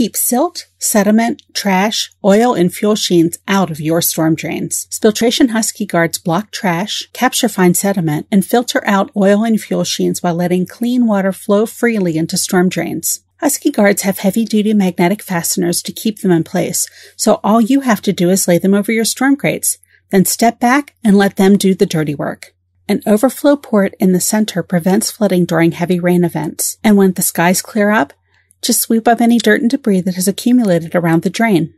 keep silt, sediment, trash, oil, and fuel sheens out of your storm drains. Spilltration Husky Guards block trash, capture fine sediment, and filter out oil and fuel sheens while letting clean water flow freely into storm drains. Husky Guards have heavy-duty magnetic fasteners to keep them in place, so all you have to do is lay them over your storm grates, then step back and let them do the dirty work. An overflow port in the center prevents flooding during heavy rain events, and when the skies clear up, just sweep up any dirt and debris that has accumulated around the drain.